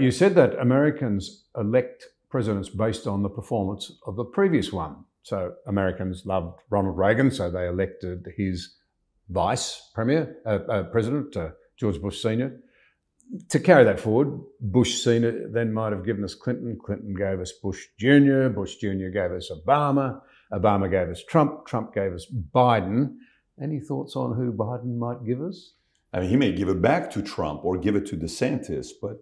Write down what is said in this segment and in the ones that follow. You said that Americans elect presidents based on the performance of the previous one. So Americans loved Ronald Reagan, so they elected his vice premier, president, George Bush Sr. To carry that forward, Bush Sr. then might have given us Clinton. Clinton gave us Bush Jr. Bush Jr. gave us Obama. Obama gave us Trump. Trump gave us Biden. Any thoughts on who Biden might give us? I mean, he may give it back to Trump or give it to DeSantis, but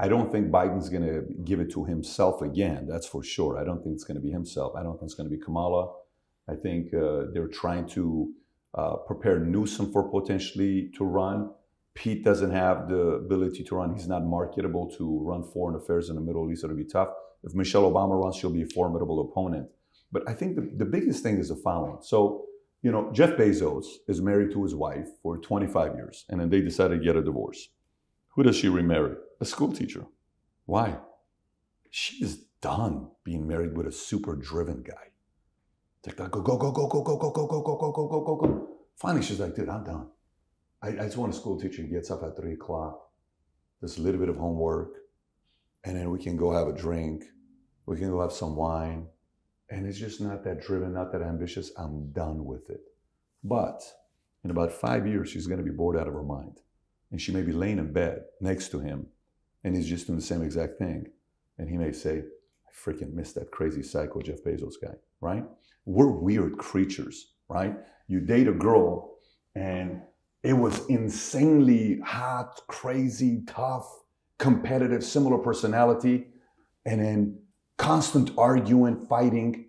I don't think Biden's going to give it to himself again. That's for sure. I don't think it's going to be himself. I don't think it's going to be Kamala. I think they're trying to prepare Newsom for potentially to run. Pete doesn't have the ability to run. He's not marketable to run foreign affairs in the Middle East. It'll be tough. If Michelle Obama runs, she'll be a formidable opponent. But I think the biggest thing is the following. So, you know, Jeff Bezos is married to his wife for 25 years, and then they decided to get a divorce. Who does she remarry? A school teacher. Why? She is done being married with a super driven guy. It's like, go. Finally, she's like, dude, I'm done. I just want a school teacher who gets up at 3 o'clock, does a little bit of homework, and then we can go have a drink. We can go have some wine. And it's just not that driven, not that ambitious. I'm done with it. But in about 5 years, she's going to be bored out of her mind. And she may be laying in bed next to him, and he's just doing the same exact thing. And he may say, I freaking miss that crazy psycho Jeff Bezos guy, right? We're weird creatures, right? You date a girl, and it was insanely hot, crazy, tough, competitive, similar personality, and then constant arguing, fighting,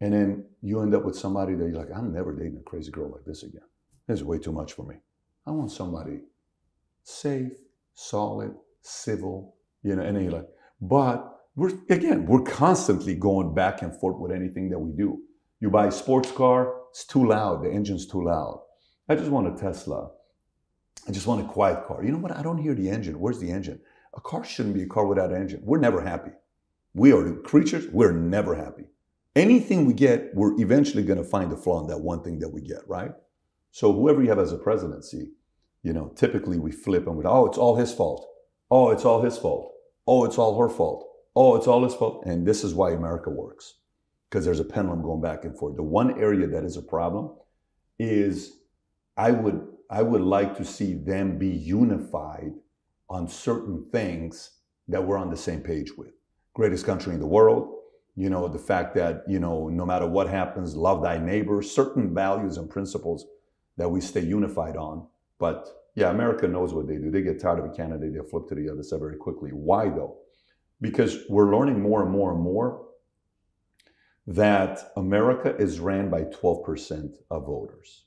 and then you end up with somebody that you're like, I'm never dating a crazy girl like this again. This is way too much for me. I want somebody safe, solid, civil, you know, and then you're like, but we're constantly going back and forth with anything that we do. You buy a sports car, it's too loud, the engine's too loud. I just want a Tesla. I just want a quiet car. You know what? I don't hear the engine. Where's the engine? A car shouldn't be a car without an engine. We're never happy. We are creatures. We're never happy. Anything we get, we're eventually going to find a flaw in that one thing that we get, right? So whoever you have as a presidency, you know, typically we flip and we, oh, it's all his fault. Oh, it's all his fault. Oh, it's all her fault. Oh, it's all his fault. And this is why America works, because there's a pendulum going back and forth. The one area that is a problem is I would like to see them be unified on certain things that we're on the same page with. Greatest country in the world, you know, the fact that, you know, no matter what happens, love thy neighbor, certain values and principles that we stay unified on. But yeah, America knows what they do. They get tired of a candidate, they flip to the other side very quickly. Why though? Because we're learning more and more and more that America is ran by 12% of voters.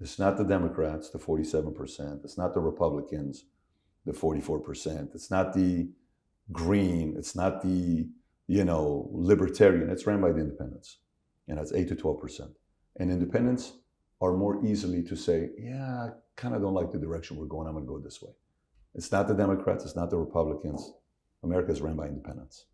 It's not the Democrats, the 47%. It's not the Republicans, the 44%. It's not the Green. It's not the, you know, Libertarian. It's ran by the Independents. And that's 8 to 12%. And Independents are more easily to say, yeah, I kind of don't like the direction we're going. I'm going to go this way. It's not the Democrats. It's not the Republicans. America is ran by Independents.